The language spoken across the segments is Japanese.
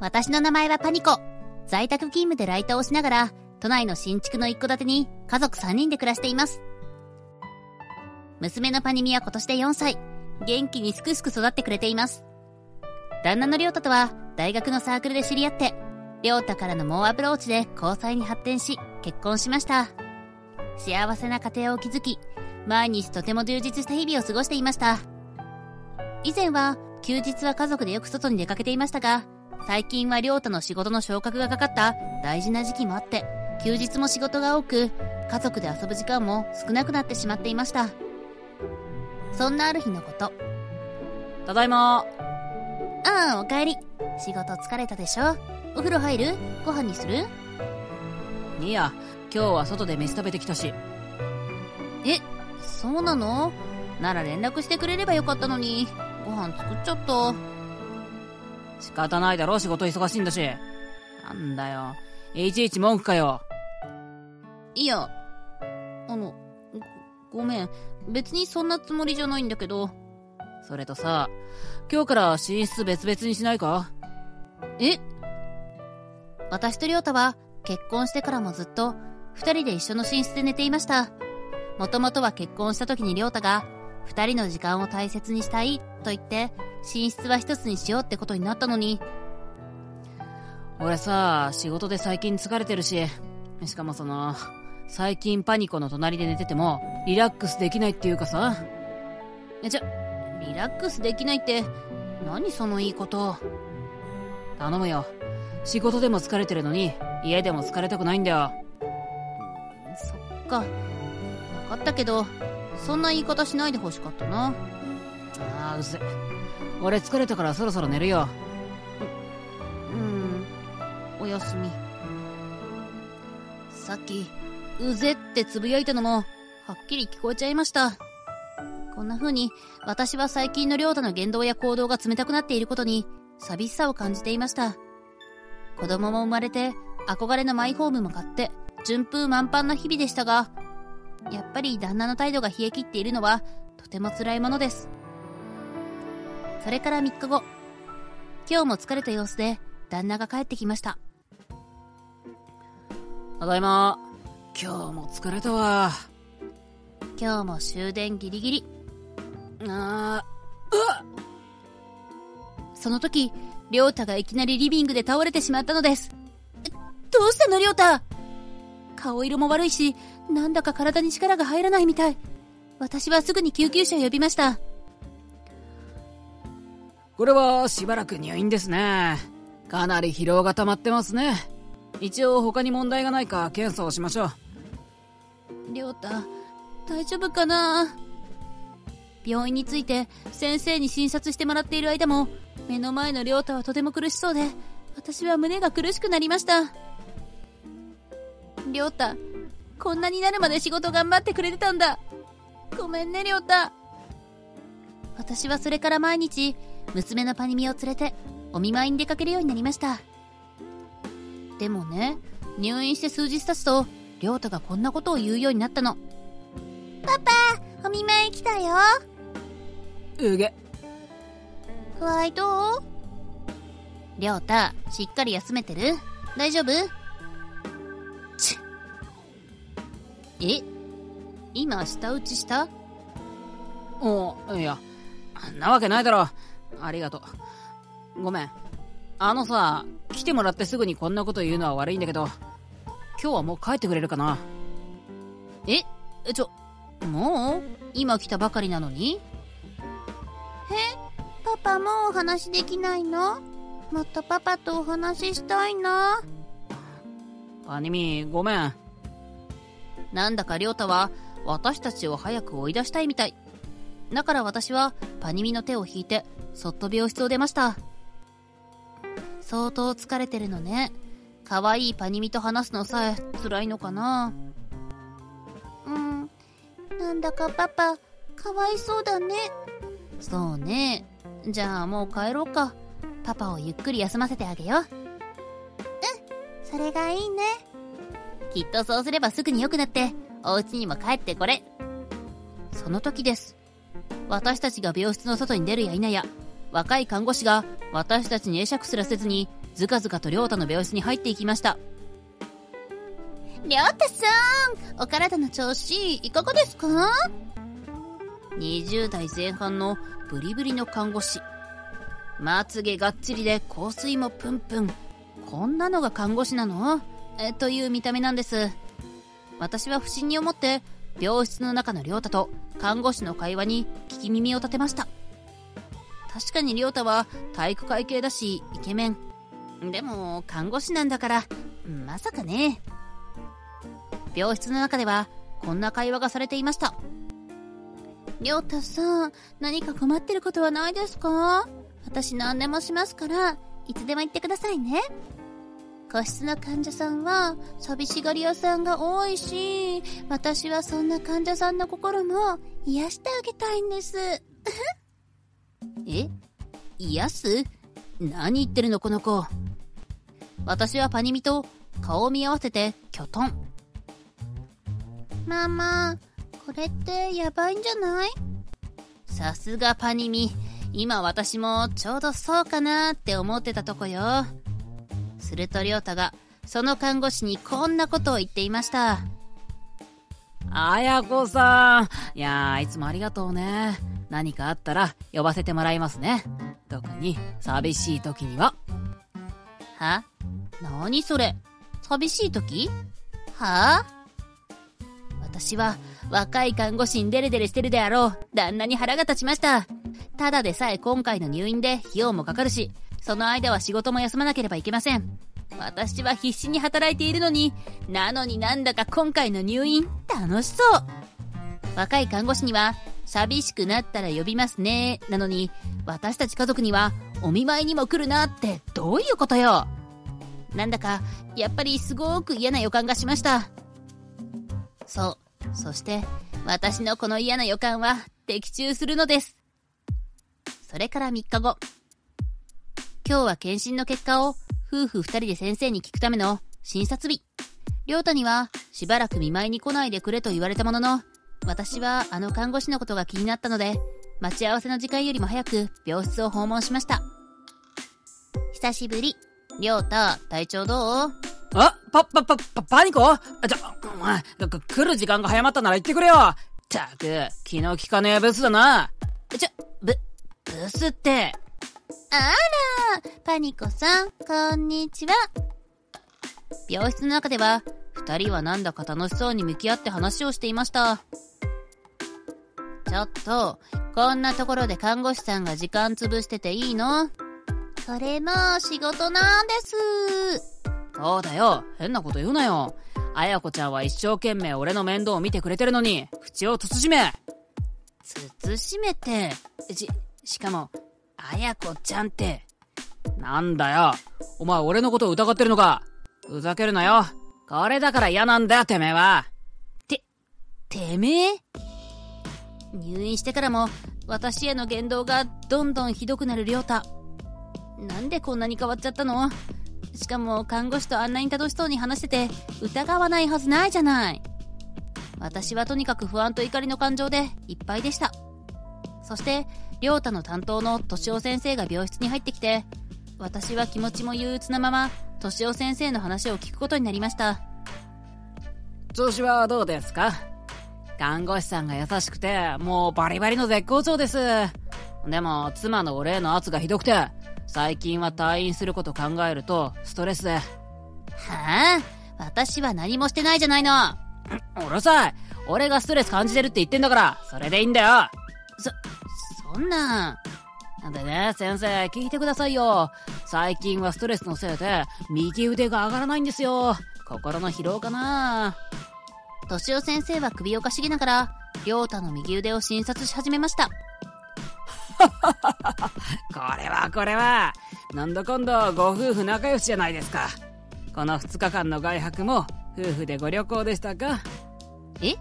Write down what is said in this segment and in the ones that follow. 私の名前はパニコ。在宅勤務でライターをしながら、都内の新築の一戸建てに家族3人で暮らしています。娘のパニミは今年で4歳。元気にすくすく育ってくれています。旦那のりょうたとは大学のサークルで知り合って、りょうたからの猛アプローチで交際に発展し、結婚しました。幸せな家庭を築き、毎日とても充実した日々を過ごしていました。以前は休日は家族でよく外に出かけていましたが、最近はりょうたの仕事の昇格がかかった大事な時期もあって、休日も仕事が多く、家族で遊ぶ時間も少なくなってしまっていました。そんなある日のこと。ただいま。ああ、おかえり。仕事疲れたでしょ？お風呂入る？ご飯にする？いや、今日は外で飯食べてきたし。え、そうなの？なら連絡してくれればよかったのに。ご飯作っちゃった。仕方ないだろ、仕事忙しいんだし。なんだよ。いちいち文句かよ。いや、ごめん。別にそんなつもりじゃないんだけど。それとさ、今日から寝室別々にしないか？え？私とりょうたは結婚してからもずっと二人で一緒の寝室で寝ていました。もともとは結婚した時にりょうたが二人の時間を大切にしたいと言って寝室は一つにしようってことになったのに。俺さ、仕事で最近疲れてるし、しかも最近パニコの隣で寝ててもリラックスできないっていうかさ。リラックスできないって何そのいいこと。頼むよ。仕事でも疲れてるのに家でも疲れたくないんだよ。そっか、分かったけど、そんな言い方しないでほしかったな。ああ、うぜ。俺疲れたからそろそろ寝るよ。おやすみ。さっきうぜってつぶやいたのも、はっきり聞こえちゃいました。こんな風に、私は最近のりょうたの言動や行動が冷たくなっていることに、寂しさを感じていました。子供も生まれて、憧れのマイホームも買って、順風満帆な日々でしたが、やっぱり旦那の態度が冷え切っているのは、とても辛いものです。それから3日後、今日も疲れた様子で、旦那が帰ってきました。ただいま。今日も疲れたわ。今日も終電ギリギリ。その時、りょうたがいきなりリビングで倒れてしまったのです。どうしたのりょうた？顔色も悪いし、なんだか体に力が入らないみたい。私はすぐに救急車を呼びました。これはしばらく入院ですね。かなり疲労が溜まってますね。一応他に問題がないか検査をしましょう。りょうた、大丈夫かな？病院について先生に診察してもらっている間も、目の前のりょうたはとても苦しそうで、私は胸が苦しくなりました。りょうた、こんなになるまで仕事頑張ってくれてたんだ。ごめんね、りょうた。私はそれから毎日、娘のパニミを連れて、お見舞いに出かけるようになりました。でもね、入院して数日経つと、りょうたがこんなことを言うようになったの。パパ、お見舞い来たよ。うげ。具合どう？りょうた、しっかり休めてる？大丈夫？ちっ。え？今、舌打ちした？いや、なわけないだろ。ありがとう。ごめん。来てもらってすぐにこんなこと言うのは悪いんだけど、今日はもう帰ってくれるかな？もう？今来たばかりなのに？パパもうお話できないの？もっとパパとお話したいな。パニミ、ごめん。なんだかりょうたは私たちを早く追い出したいみたい。だから私はパニミの手を引いてそっと病室を出ました。相当疲れてるのね。可愛いパニミと話すのさえ辛いのかな。なんだかパパ、かわいそうだね。そうね。じゃあもう帰ろうか。パパをゆっくり休ませてあげよう。それがいいね。きっとそうすればすぐに良くなって、お家にも帰ってこれ。その時です。私たちが病室の外に出るや否や、若い看護師が私たちに会釈すらせずにずかずかと亮太の病室に入っていきました。亮太さん、お体の調子いかがですか？20代前半のブリブリの看護師、まつげがっちりで香水もプンプン、こんなのが看護師なの？という見た目なんです。私は不審に思って病室の中の亮太と看護師の会話に聞き耳を立てました。確かに亮太は体育会系だしイケメン、でも看護師なんだからまさかね。病室の中ではこんな会話がされていました。亮太さん、何か困ってることはないですか？私何でもしますからいつでも言ってくださいね。個室の患者さんは寂しがり屋さんが多いし、私はそんな患者さんの心も癒してあげたいんです。え？癒す？何言ってるのこの子。私はパニミと顔を見合わせてきょとん。ママ、これってやばいんじゃない？さすがパニミ、今私もちょうどそうかなって思ってたとこよ。すると亮太がその看護師にこんなことを言っていました。綾子さん、いやーいつもありがとうね。何かあったら呼ばせてもらいますね。特に寂しい時には。は？何それ、寂しい時？は？私は若い看護師にデレデレしてるであろう旦那に腹が立ちました。ただでさえ今回の入院で費用もかかるし、その間は仕事も休まなければいけません。私は必死に働いているのに、なのになんだか今回の入院楽しそう。若い看護師には寂しくなったら呼びますねなのに、私たち家族にはお見舞いにも来るなってどういうことよ。なんだかやっぱりすごく嫌な予感がしました。そう、そして私のこの嫌な予感は的中するのです。それから3日後、今日は検診の結果を夫婦2人で先生に聞くための診察日。亮太にはしばらく見舞いに来ないでくれと言われたものの、私はあの看護師のことが気になったので、待ち合わせの時間よりも早く病室を訪問しました。久しぶり亮太、体調どう？あ、パニコ？お前、来る時間が早まったなら言ってくれよ。ったく、気の利かねえブスだな。ブスって。あら、パニコさん、こんにちは。病室の中では、二人はなんだか楽しそうに向き合って話をしていました。ちょっと、こんなところで看護師さんが時間潰してていいの？これも仕事なんです。そうだよ、変なこと言うなよ。綾子ちゃんは一生懸命俺の面倒を見てくれてるのに、口を慎め。慎めて、しかも、綾子ちゃんって。なんだよ。お前俺のことを疑ってるのか。ふざけるなよ。これだから嫌なんだよ、てめえは。てめえ？入院してからも、私への言動がどんどんひどくなる亮太。なんでこんなに変わっちゃったの？しかも看護師とあんなに楽しそうに話してて、疑わないはずないじゃない。私はとにかく不安と怒りの感情でいっぱいでした。そして、亮太の担当の敏夫先生が病室に入ってきて、私は気持ちも憂鬱なまま敏夫先生の話を聞くことになりました。調子はどうですか？看護師さんが優しくてもうバリバリの絶好調です。でも妻の俺への圧がひどくて、最近は退院すること考えるとストレスで。はあ、私は何もしてないじゃないの。うるさい、俺がストレス感じてるって言ってんだから、それでいいんだよ。そんなんでね、先生聞いてくださいよ。最近はストレスのせいで右腕が上がらないんですよ。心の疲労かな。敏夫先生は首をかしげながら亮太の右腕を診察し始めました。これはなんだかんだご夫婦仲良しじゃないですか。この2日間の外泊も夫婦でご旅行でしたか？え？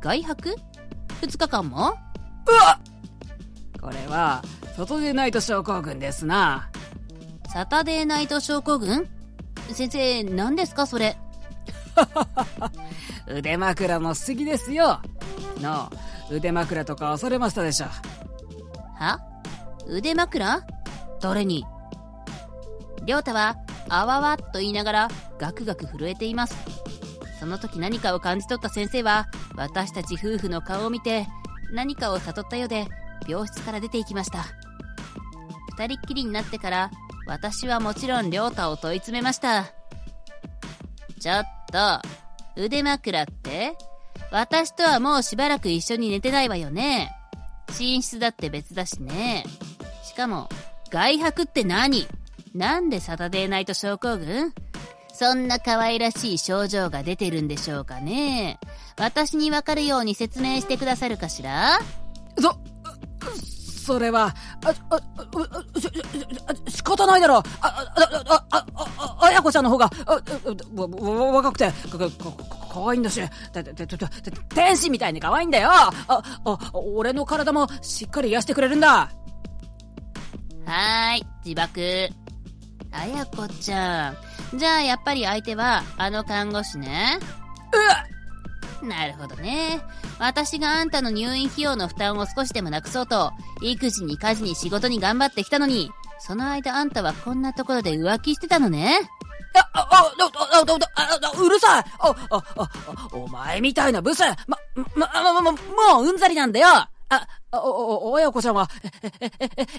外泊？2日間も？うわっ、これはサタデーナイト症候群ですな。サタデーナイト症候群？先生、何ですかそれ？腕枕も不思議ですよ。の腕枕とかされましたでしょ？は？腕枕？誰に？亮太はあわわっと言いながらガクガク震えています。その時何かを感じ取った先生は私たち夫婦の顔を見て何かを悟ったようで病室から出て行きました。二人っきりになってから私はもちろん亮太を問い詰めました。ちょっと腕枕って私とはもうしばらく一緒に寝てないわよね。寝室だって別だしね。しかも外泊って何？なんでサタデーナイト症候群？そんな可愛らしい症状が出てるんでしょうかね。私にわかるように説明してくださるかしら？それは、仕方ないだろう。あやこちゃんの方が、若くて、可愛いんだし、天使みたいに可愛いんだよ。俺の体もしっかり癒してくれるんだ。はーい、自爆。あやこちゃん。じゃあやっぱり相手はあの看護師ね。なるほどね。私があんたの入院費用の負担を少しでもなくそうと、育児に家事に仕事に頑張ってきたのに、その間あんたはこんなところで浮気してたのね。うるさい。お前みたいなブス、もううんざりなんだよ。親子ちゃんは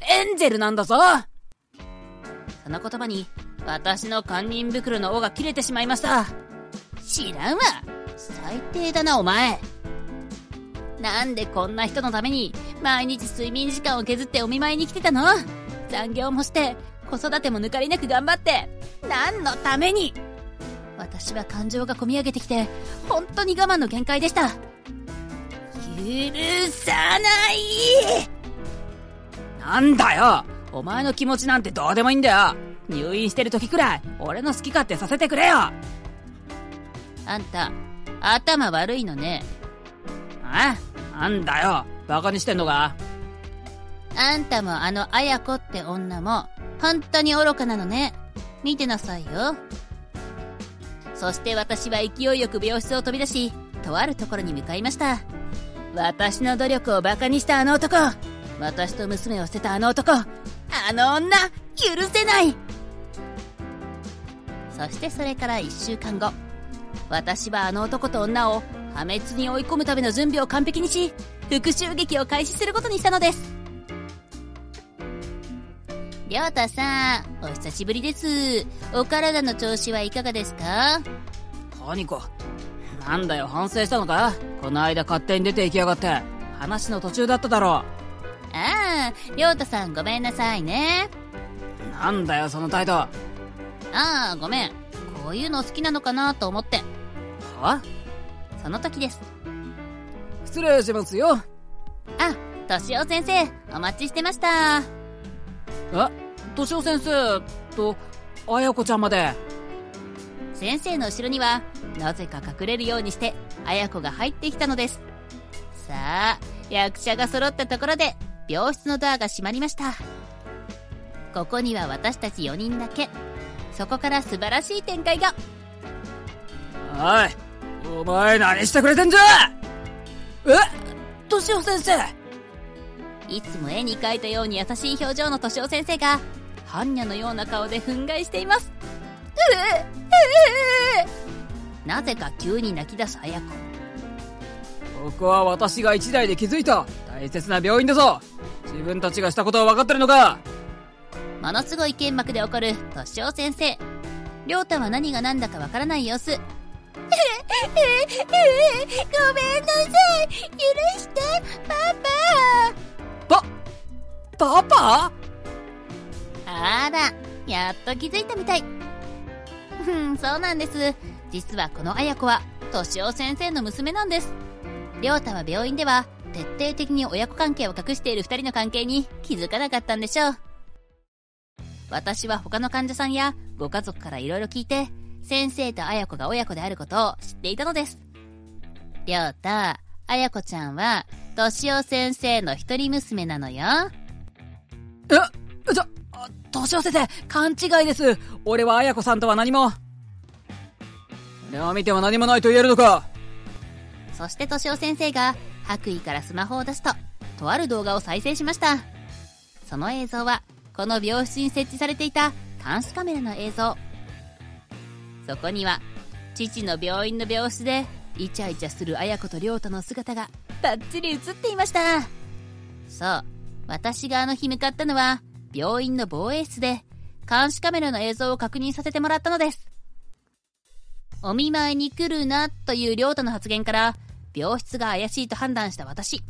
エンジェルなんだぞ。その言葉に私の堪忍袋の尾が切れてしまいました。知らんわ、最低だなお前。なんでこんな人のために毎日睡眠時間を削ってお見舞いに来てたの？残業もして子育ても抜かりなく頑張って、何のために？私は感情がこみ上げてきて本当に我慢の限界でした。許さない。なんだよ、お前の気持ちなんてどうでもいいんだよ。入院してる時くらい俺の好き勝手させてくれよ。あんた頭悪いのね。なんだよ、バカにしてんのか。あんたもあの綾子って女も本当に愚かなのね。見てなさいよ。そして私は勢いよく病室を飛び出し、とあるところに向かいました。私の努力をバカにしたあの男、私と娘を捨てたあの男、あの女、許せない。そしてそれから1週間後、私はあの男と女を破滅に追い込むための準備を完璧にし、復讐劇を開始することにしたのです。りょうたさん、お久しぶりです。お体の調子はいかがですか？カニコ、なんだよ、反省したのか？この間勝手に出て行きやがって、話の途中だっただろう。ああ、りょうたさんごめんなさいね。なんだよその態度。ああ、ごめん、こういうの好きなのかなと思って。は？その時です。失礼しますよ。あ、敏夫先生、お待ちしてました。敏夫先生と綾子ちゃんまで。先生の後ろにはなぜか隠れるようにして綾子が入ってきたのです。さあ、役者が揃ったところで病室のドアが閉まりました。ここには私たち4人だけ。そこから素晴らしい展開が。おい、お前何してくれてんじゃ。敏夫先生。いつも絵に描いたように優しい表情の敏夫先生が般若のような顔で憤慨しています。なぜか急に泣き出す綾子。ここは私が一代で築いた大切な病院だぞ。自分たちがしたことは分かってるのか。ものすごい剣幕で起こる敏夫先生。亮太は何が何だか分からない様子。ごめんなさい、許してパパ。パパ？あら、やっと気づいたみたい。そうなんです。実はこの綾子は敏夫先生の娘なんです。亮太は病院では徹底的に親子関係を隠している2人の関係に気づかなかったんでしょう。私は他の患者さんやご家族からいろいろ聞いて、先生と綾子が親子であることを知っていたのです。亮太、綾子ちゃんは敏夫先生の一人娘なのよ。敏夫先生、勘違いです。俺は綾子さんとは何も。俺を見ても何もないと言えるのか。そして敏夫先生が白衣からスマホを出すと、とある動画を再生しました。その映像はこの病室に設置されていた監視カメラの映像。そこには父の病院の病室でイチャイチャする綾子と亮太の姿がバッチリ映っていました。そう、私があの日向かったのは病院の防衛室で監視カメラの映像を確認させてもらったのです。お見舞いに来るなという亮太の発言から病室が怪しいと判断した私。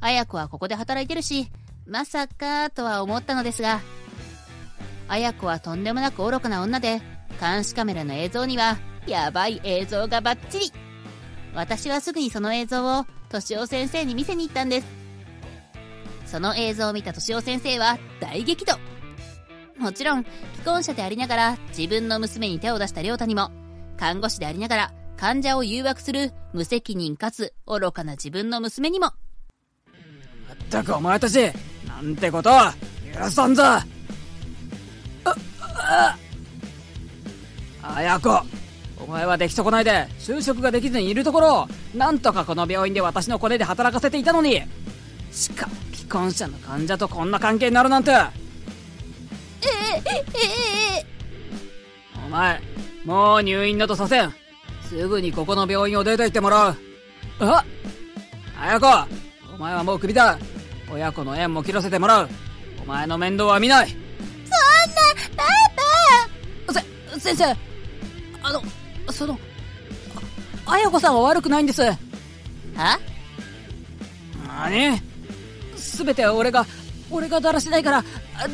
綾子はここで働いてるし、まさかとは思ったのですが、綾子はとんでもなく愚かな女で、監視カメラの映像にはやばい映像がバッチリ。私はすぐにその映像を俊夫先生に見せに行ったんです。その映像を見た俊夫先生は大激怒。もちろん既婚者でありながら自分の娘に手を出した亮太にも、看護師でありながら患者を誘惑する無責任かつ愚かな自分の娘にも、まったくお前たちなんてことを許さんぞ。綾子、お前は出来損ないで就職ができずにいるところを、なんとかこの病院で私のコネで働かせていたのに、しかも既婚者の患者とこんな関係になるなんて。お前、もう入院などさせん。すぐにここの病院を出て行ってもらう。綾子、お前はもうクビだ。親子の縁も切らせてもらう。お前の面倒は見ない。そんな、パパ。先生、綾子さんは悪くないんです。は？何？すべては俺がだらしないから、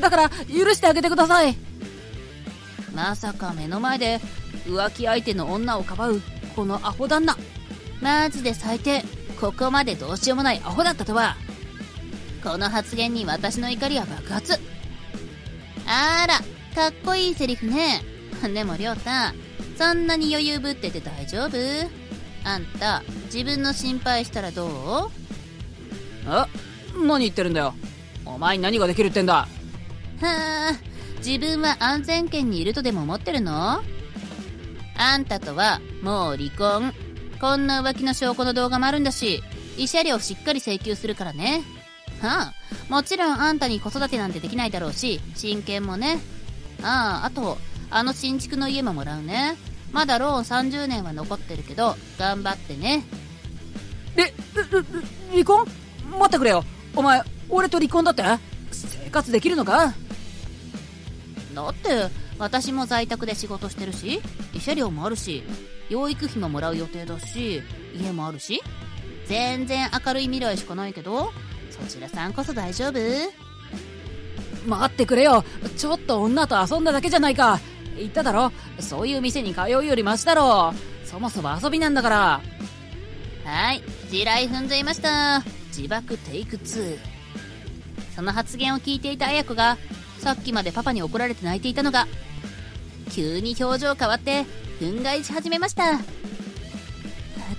だから許してあげてください。まさか目の前で浮気相手の女をかばうこのアホ旦那。マジで最低。ここまでどうしようもないアホだったとは。この発言に私の怒りは爆発。あら、かっこいいセリフね。でも亮太、そんなに余裕ぶってて大丈夫？あんた、自分の心配したらどう？何言ってるんだよ。お前に何ができるってんだ。はあ、自分は安全圏にいるとでも思ってるの？あんたとはもう離婚。こんな浮気の証拠の動画もあるんだし、慰謝料しっかり請求するからね。はあ、もちろんあんたに子育てなんてできないだろうし、親権もね。あと、あの新築の家ももらうね。まだローン30年は残ってるけど、頑張ってね。離婚？待ってくれよ。お前、俺と離婚だって？生活できるのか？だって、私も在宅で仕事してるし、慰謝料もあるし、養育費ももらう予定だし、家もあるし。全然明るい未来しかないけど、そちらさんこそ大丈夫？待ってくれよ。ちょっと女と遊んだだけじゃないか。言っただろ、そういう店に通うよりマシだろ。そもそも遊びなんだから。はい、地雷踏んじゃいました。自爆テイク2。その発言を聞いていた綾子が、さっきまでパパに怒られて泣いていたのが、急に表情変わって憤慨し始めました。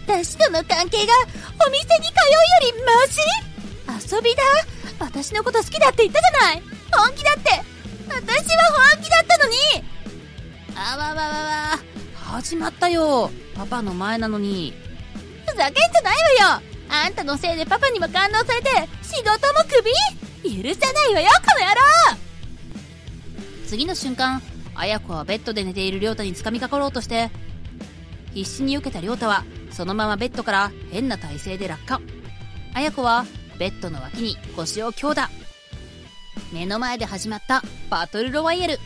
私との関係がお店に通うよりマシ？遊びだ。私のこと好きだって言ったじゃない。本気だって。私は本気だったのに。あわわわわ、始まったよ。パパの前なのにふざけんじゃないわよ。あんたのせいでパパにも感動されて仕事もクビ。許さないわよ、この野郎。次の瞬間、綾子はベッドで寝ている亮太に掴みかかろうとして、必死に避けた亮太はそのままベッドから変な体勢で落下。綾子はベッドの脇に腰を強打。目の前で始まったバトルロワイヤル。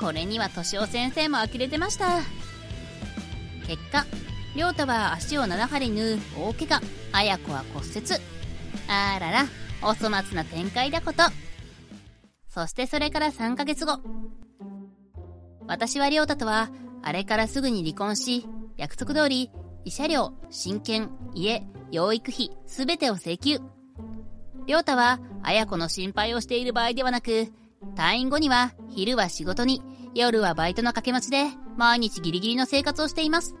これには俊夫先生も呆れてました。結果、亮太は足を7針縫う大怪我、綾子は骨折。あらら、お粗末な展開だこと。そしてそれから3ヶ月後、私は亮太とはあれからすぐに離婚し、約束通り慰謝料、親権、家、養育費全てを請求。亮太は綾子の心配をしている場合ではなく、退院後には昼は仕事に、夜はバイトの掛け持ちで、毎日ギリギリの生活をしています。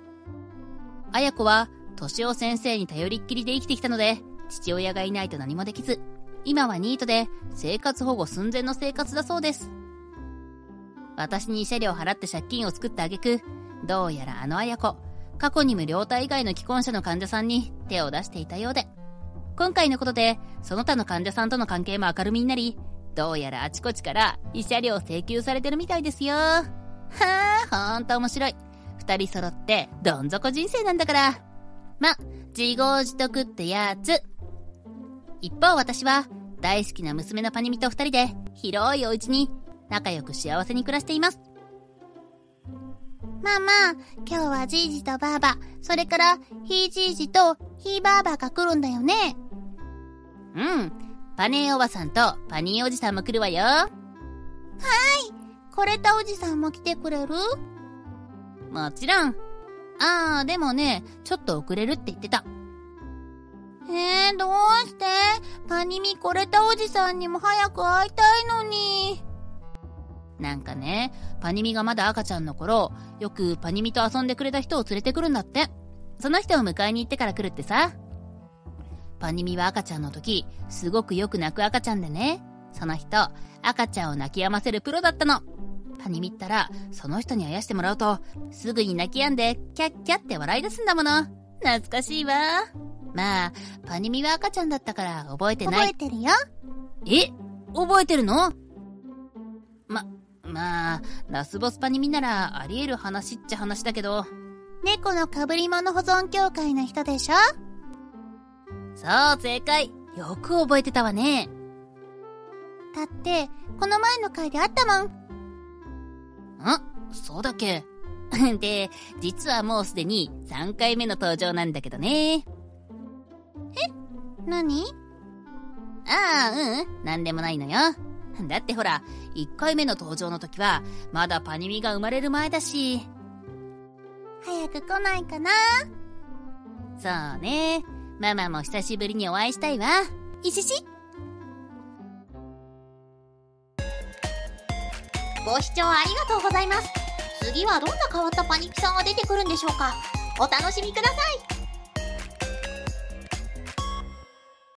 綾子は俊夫先生に頼りっきりで生きてきたので、父親がいないと何もできず、今はニートで生活保護寸前の生活だそうです。私に慰謝料払って借金を作った挙句、どうやらあの綾子、過去にも亮太以外の既婚者の患者さんに手を出していたようで、今回のことでその他の患者さんとの関係も明るみになり、どうやらあちこちから慰謝料請求されてるみたいですよ。はあ、ほんと面白い。二人揃ってどん底人生なんだから。ま、自業自得ってやつ。一方私は大好きな娘のパニミと二人で広いお家に仲良く幸せに暮らしています。ママ、今日はじいじとばあば、それからひいじいじとひいばあばが来るんだよね。うん、パネーおばさんとパニーおじさんも来るわよ。はーい、コレタおじさんも来てくれる？もちろん。あー、でもね、ちょっと遅れるって言ってた。どうして？パニミコレタおじさんにも早く会いたいのに。なんかね、パニミがまだ赤ちゃんの頃、よくパニミと遊んでくれた人を連れてくるんだって。その人を迎えに行ってから来るってさ。パニミは赤ちゃんの時、すごくよく泣く赤ちゃんでね。その人、赤ちゃんを泣き止ませるプロだったの。パニミったら、その人にあやしてもらうと、すぐに泣き止んで、キャッキャって笑い出すんだもの。懐かしいわ。まあ、パニミは赤ちゃんだったから覚えてない。覚えてるよ。え？覚えてるの？まあ、ラスボスパニミならあり得る話っちゃ話だけど。猫の被り物保存協会の人でしょ？そう、正解。よく覚えてたわね。だって、この前の回であったもん。そうだっけ？で、実はもうすでに3回目の登場なんだけどね。え？何？ああ、なんでもないのよ。だってほら、1回目の登場の時は、まだパニミが生まれる前だし。早く来ないかな？そうね。ママも久しぶりにお会いしたいわ。いしし？ご視聴ありがとうございます。次はどんな変わったパニピさんが出てくるんでしょうか。お楽しみください。